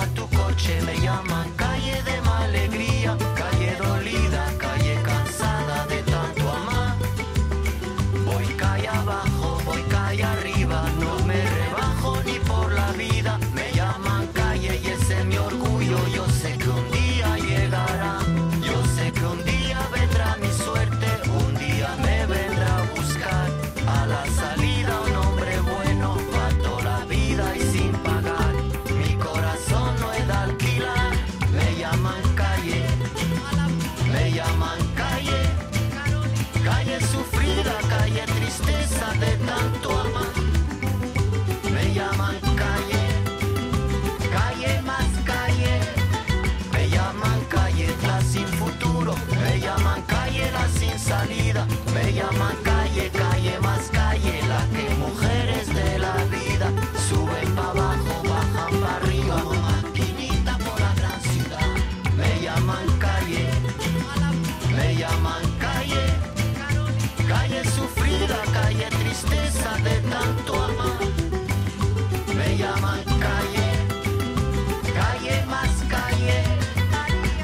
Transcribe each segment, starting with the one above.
a tu coche, me llaman calle de malegría, calle dolida, calle cansada de tanto amar. Voy calle abajo, voy calle arriba, no me rebajo ni por la vida. Me llaman calle y ese es mi orgullo, yo sé que un día llegará, yo sé que un día vendrá mi suerte, un día me vendrá a buscar a la salida un hombre bueno para toda la vida y sin pagar. Calle sufrida, calle tristeza de tanto amar. Me llaman calle, calle más calle. Me llaman calle la sin futuro, me llaman calle la sin salida. Me llaman calle, calle más calle, la que mujeres de la vida suben para abajo, bajan para arriba, maquinita por la gran ciudad. Me llaman calle, me llaman calle. Calle sufrida, calle tristeza de tanto amar. Me llaman calle, calle más calle.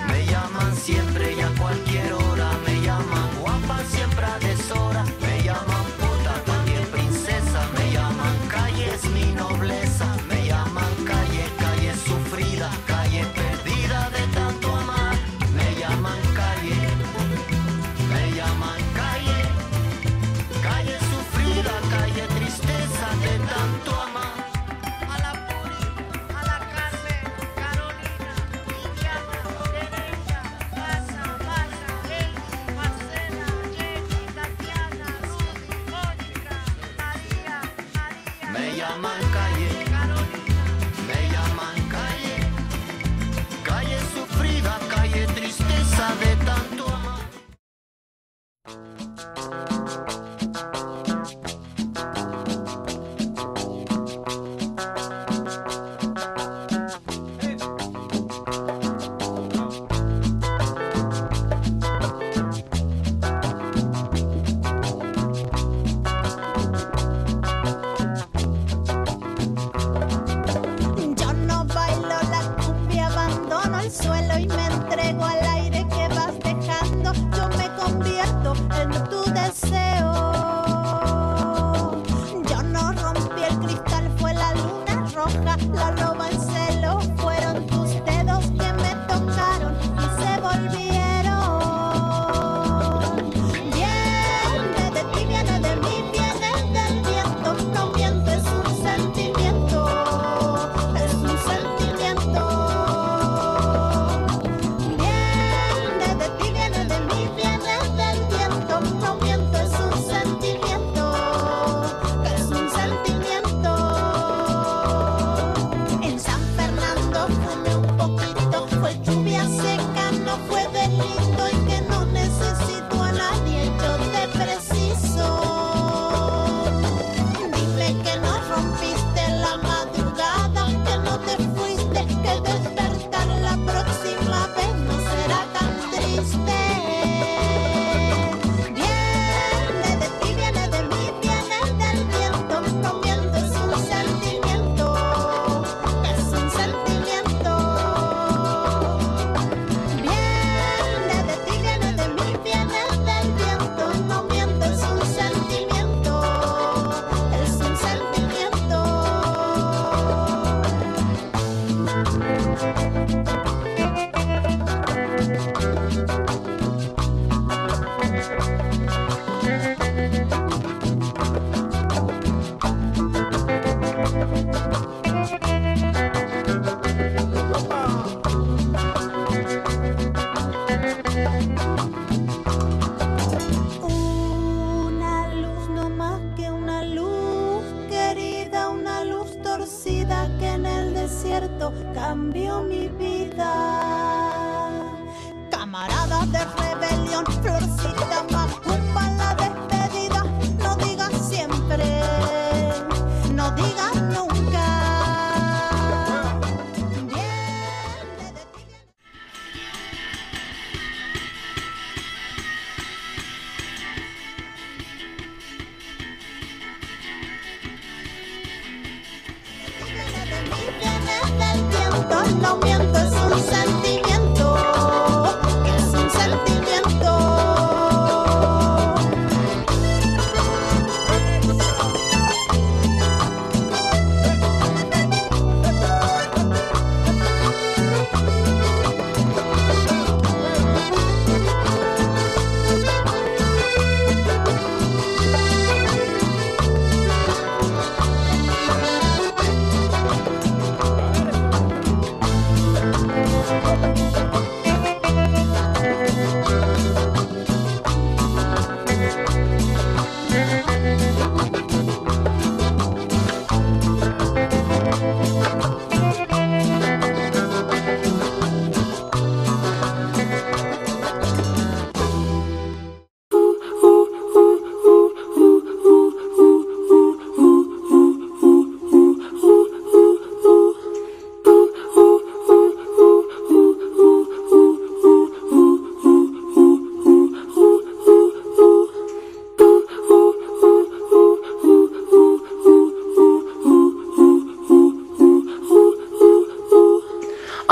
Me llaman siempre y a cualquier hora. Me llaman guapa siempre a deshora. Me llaman puta, también princesa. Me llaman calle, es mi nobleza. Me llaman calle, calle sufrida, calle perdida de tanto amar. Me llaman calle, me llaman calle. Calle sufrida, calle tristeza de tanto amar. A la Puri, a la Carmen, Carolina, Liliana, Teresa, Pasa, Pasa, Helmi, Marcela, Jenny, Tatiana, Rudy, Mónica, María, María. Me llaman calle, Carolina. Me llaman calle. Calle sufrida, calle tristeza de tanto amar. No.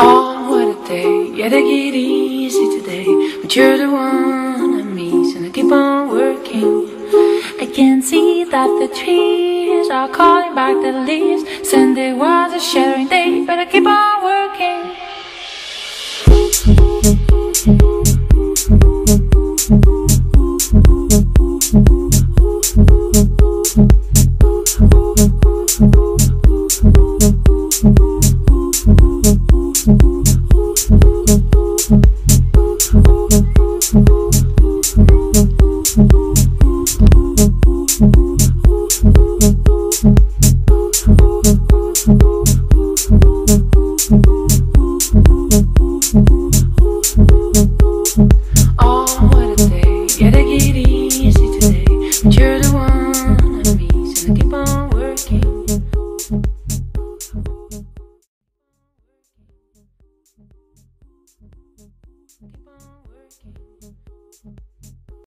Oh, what a day. Yeah, they get easy today, but you're the one I miss, and I keep on working. I can see that the trees are calling back the leaves. Sunday was a sharing day, but I keep on